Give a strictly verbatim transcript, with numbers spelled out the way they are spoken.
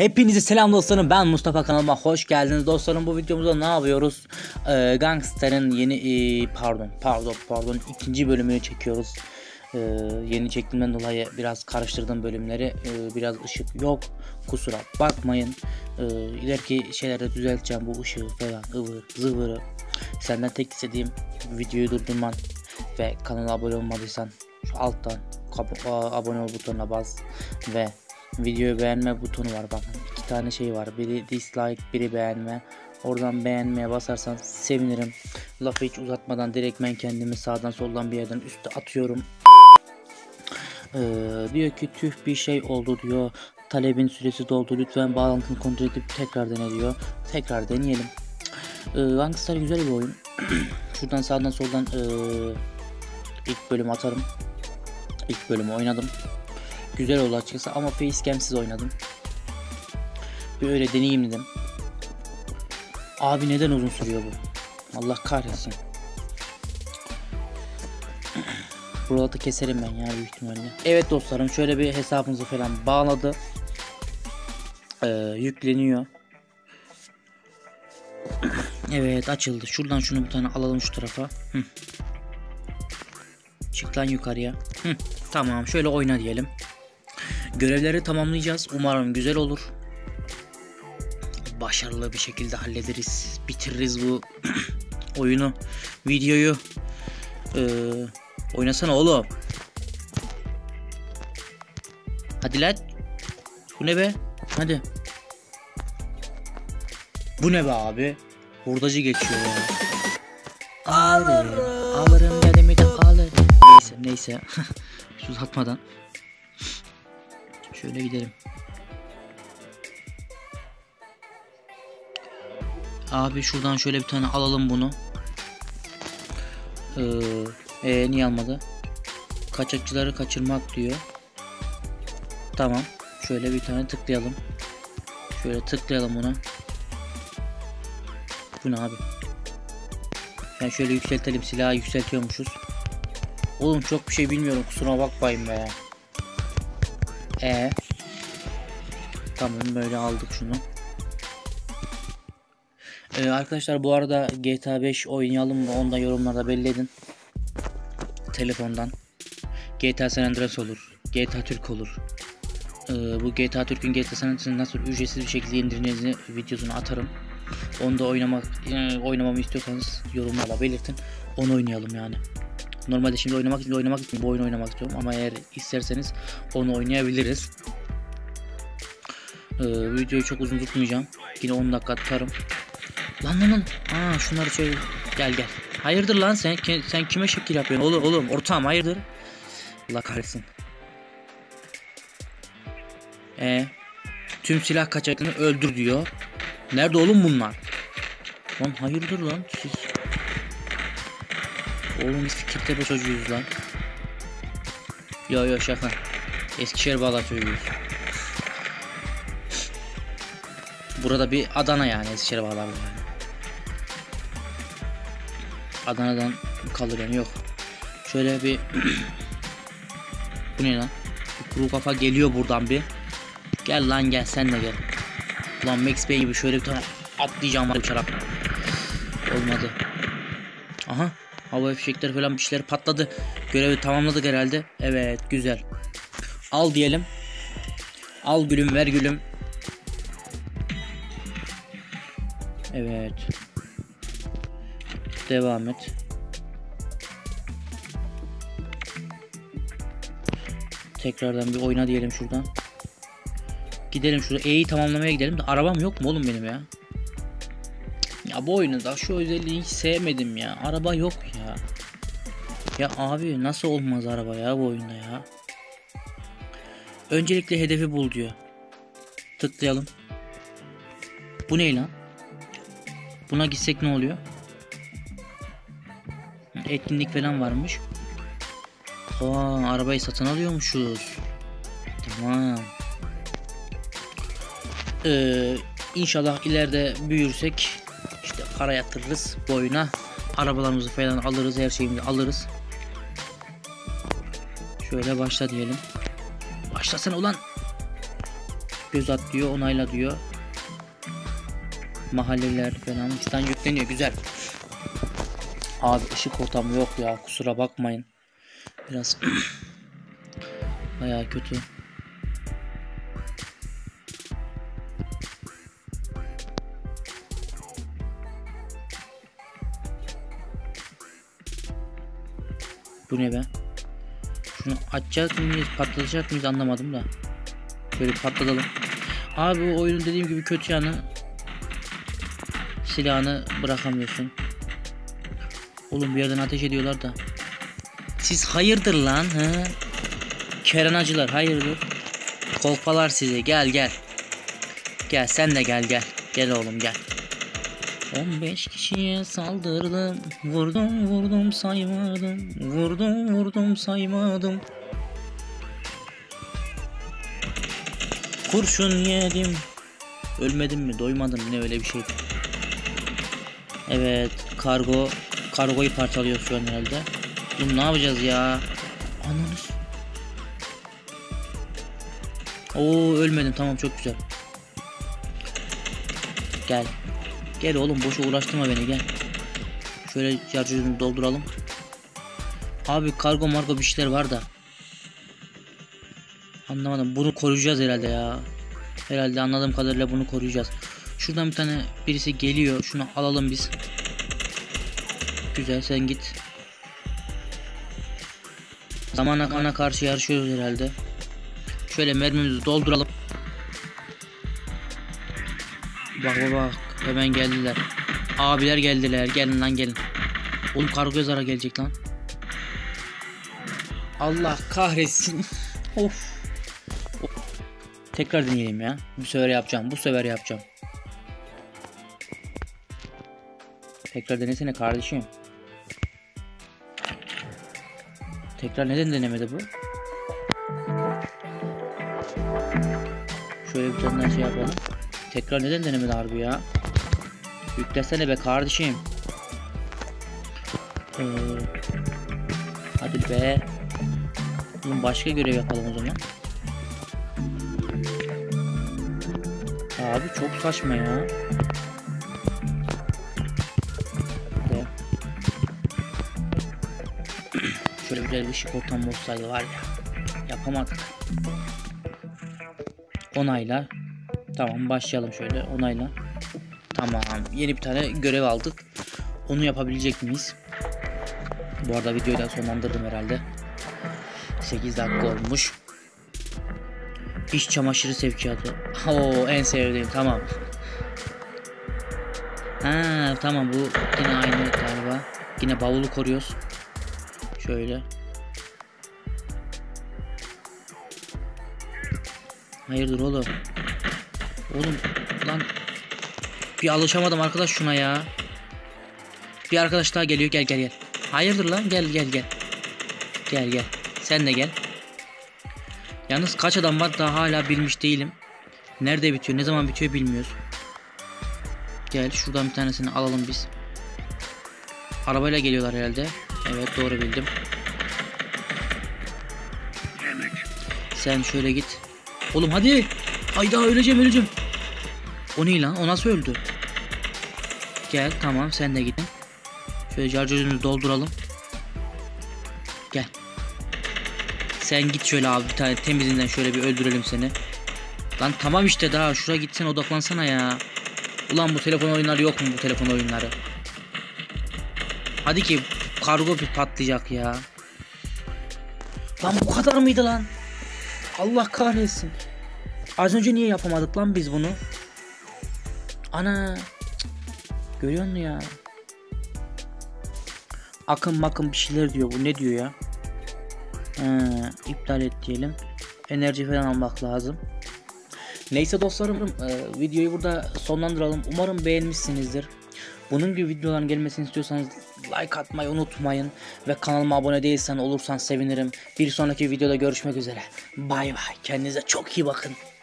Hepinizi selam dostlarım, ben Mustafa, kanalıma hoş geldiniz dostlarım. Bu videomuzda ne yapıyoruz? Ee, Gangstar'ın yeni e, pardon pardon pardon ikinci bölümünü çekiyoruz. Ee, yeni çektiğimden dolayı biraz karıştırdım bölümleri. Ee, biraz ışık yok, kusura bakmayın. Ee, ileriki şeylerde düzelteceğim bu ışığı falan, ıvır zıvırı. Senden tek istediğim videoyu durdurman ve kanala abone olmadıysan şu alttan abone ol butonuna bas ve videoyu beğenme butonu var, bakın iki tane şey var, biri dislike biri beğenme, oradan beğenmeye basarsan sevinirim. Lafı hiç uzatmadan direkt ben kendimi sağdan soldan bir yerden üstte atıyorum. Ee, diyor ki tüh bir şey oldu diyor, talebin süresi doldu, lütfen bağlantını kontrol edip tekrar dene diyor. Tekrar deneyelim. ee, Gangstar güzel bir oyun. Şuradan sağdan soldan ee, ilk bölüm atarım, ilk bölümü oynadım. Güzel oldu açıkçası ama facecam'siz oynadım. Bir öyle deneyeyim dedim. Abi neden uzun sürüyor bu? Allah kahretsin. Buraları keserim ben ya büyük ihtimalle. Evet dostlarım, şöyle bir hesabımızı falan bağladı. Ee, yükleniyor. Evet, açıldı. Şuradan şunu bir tane alalım şu tarafa. Hı. Çık lan yukarıya. Hı. Tamam, şöyle oyna diyelim. Görevleri tamamlayacağız. Umarım güzel olur. Başarılı bir şekilde hallederiz. Bitiririz bu oyunu. Videoyu. Ee, oynasana oğlum. Hadi lan. Bu ne be? Hadi. Bu ne be abi? Hurdacı geçiyor ya. Alırım. Alırım dedemi de alırım. Neyse neyse. Hiç uzatmadan. Şöyle gidelim. Abi şuradan şöyle bir tane alalım bunu. Ee, ee, niye almadı? Kaçakçıları kaçırmak diyor. Tamam. Şöyle bir tane tıklayalım. Şöyle tıklayalım buna. Bu ne abi? Yani şöyle yükseltelim, silahı yükseltiyormuşuz. Oğlum çok bir şey bilmiyorum, kusura bakmayın be. Ee, tamam, böyle aldık şunu. Ee, arkadaşlar bu arada GTA beş oynayalım mı? Onu da yorumlarda belli edin. Telefondan. G T A San Andreas olur. G T A Türk olur. Ee, bu G T A Türk'ün G T A San Andreas'ın nasıl ücretsiz bir şekilde indireceğinizi videosunu atarım. Onu da oynamak, e, oynamamı istiyorsanız yorumlarda belirtin. Onu oynayalım yani. Normalde şimdi oynamak için oynamak için bu oyunu oynamak istiyorum ama eğer isterseniz onu oynayabiliriz. Ee, videoyu çok uzun tutmayacağım. Yine on dakika tutarım. Lan lan lan. Aa, şunları şöyle gel gel. Hayırdır lan sen sen kime şekil yapıyorsun? Oğlum oğlum ortağım hayırdır? Allah kahretsin. Ee, tüm silah kaçaklarını öldür diyor. Nerede oğlum bunlar? Lan hayırdır lan siz? Oğlum biz Kirtepe çocuğuyuz lan. Yo yo şaka. Eskişehir Bağdat çocuğuyuz. Burada bir Adana yani, Eskişehir Bağdat yani. Adana'dan kalır yani, yok. Şöyle bir bu ne lan? Bir kuru kafa geliyor buradan bir. Gel lan gel, sen de gel. Lan Max Bey gibi şöyle bir tane atlayacağım uçarak. Olmadı. Aha. Hava fişekleri falan bir şeyler patladı. Görevi tamamladık herhalde. Evet güzel. Al diyelim. Al gülüm, ver gülüm. Evet. Devam et. Tekrardan bir oyna diyelim şuradan. Gidelim şurada E'yi tamamlamaya gidelim de, arabam yok mu oğlum benim ya? Ya bu oyunu da şu özelliği hiç sevmedim ya. Araba yok ya. Ya abi nasıl olmaz araba ya bu oyunda ya. Öncelikle hedefi bul diyor. Tıklayalım. Bu ne lan? Buna gitsek ne oluyor? Etkinlik falan varmış. Aa, arabayı satın alıyormuşuz. Tamam. Ee, inşallah ileride büyürsek para yatırırız boyuna, arabalarımızı falan alırız, her şeyimizi alırız. Şöyle başla diyelim. Başlasana ulan. göz at diyor, onayla diyor. Mahalleler falan uçtan yükleniyor, güzel. Abi ışık ortamı yok ya, kusura bakmayın. Biraz bayağı kötü. Bu ne be? Şunu açacağız mıyız, patlatacak mıyız anlamadım da. Böyle patlatalım. Abi o oyunun dediğim gibi kötü yanı, silahını bırakamıyorsun. Oğlum bir yerden ateş ediyorlar da. Siz hayırdır lan he? Kerenacılar hayırdır? Kolpalar size, gel gel. Gel sen de gel gel. Gel oğlum gel. on beş kişiye saldırdım, vurdum vurdum saymadım, vurdum vurdum saymadım. Kurşun yedim, ölmedim mi, doymadım ne, öyle bir şey. Evet, kargo kargoyu parçalıyor şu an herhalde. Bunu ne yapacağız ya? Ananız. Oo ölmedim, tamam çok güzel. Gel. Gel oğlum, boşa uğraştırma beni, gel. Şöyle yarcığını dolduralım. Abi kargo margo bir şeyler var da anlamadım, bunu koruyacağız herhalde ya. Herhalde anladığım kadarıyla bunu koruyacağız. Şuradan bir tane birisi geliyor, şunu alalım biz. Güzel, sen git. Zaman akana karşı yarışıyoruz herhalde. Şöyle mermimizi dolduralım. Bak bak bak, hemen geldiler. Abiler geldiler, gelin lan gelin. Oğlum Kargozar'a gelecek lan. Allah kahretsin. Of. Of. Tekrar dinleyelim ya. Bu sefer yapacağım, bu sefer yapacağım. Tekrar denesene kardeşim. Tekrar neden denemedi bu? Şöyle bir tane şey yapalım. Tekrar neden denemedi harbi ya? Yüklesene be kardeşim. Ee, hadi be. Bunun başka görev yapalım o zaman. Abi çok saçma ya. Şöyle güzel bir ışık ortamı olsaydı var ya, yapamadık. Onayla. Tamam başlayalım, şöyle onayla. Tamam, yeni bir tane görev aldık. Onu yapabilecek miyiz? Bu arada videoyu da sonlandırdım herhalde. sekiz dakika olmuş. İş çamaşırı sevkiyatı. Oo en sevdiğim, tamam. Ha tamam, bu yine aynı galiba. Yine bavulu koruyoruz. Şöyle. Hayırdır oğlum? Oğlum lan bir alışamadım arkadaş şuna ya. Bir arkadaş daha geliyor, gel gel gel. Hayırdır lan, gel gel gel. Gel gel. Sen de gel. Yalnız kaç adam var daha hala bilmiş değilim. Nerede bitiyor, ne zaman bitiyor bilmiyoruz. Gel şuradan bir tanesini alalım biz. Arabayla geliyorlar herhalde. Evet doğru bildim. Sen şöyle git. Oğlum hadi. Ay daha öleceğim öleceğim. O ne lan, o nasıl öldü? Gel tamam, sen de gidin. Şöyle carcözümüzü dolduralım. Gel. Sen git şöyle abi, bir tane temizinden şöyle bir öldürelim seni. Lan tamam işte, daha şuraya gitsen odaklansana ya. Ulan bu telefon oyunları yok mu, bu telefon oyunları? Hadi ki kargo bir patlayacak ya. Lan bu kadar mıydı lan? Allah kahretsin. Az önce niye yapamadık lan biz bunu? Ana. Görüyor musun ya? Akın makın bir şeyler diyor, bu ne diyor ya? Ee, iptal et diyelim. Enerji falan almak lazım. Neyse dostlarım, e, videoyu burada sonlandıralım. Umarım beğenmişsinizdir. Bunun gibi videoların gelmesini istiyorsanız like atmayı unutmayın. Ve kanalıma abone değilsen olursan sevinirim. Bir sonraki videoda görüşmek üzere. Bay bay. Kendinize çok iyi bakın.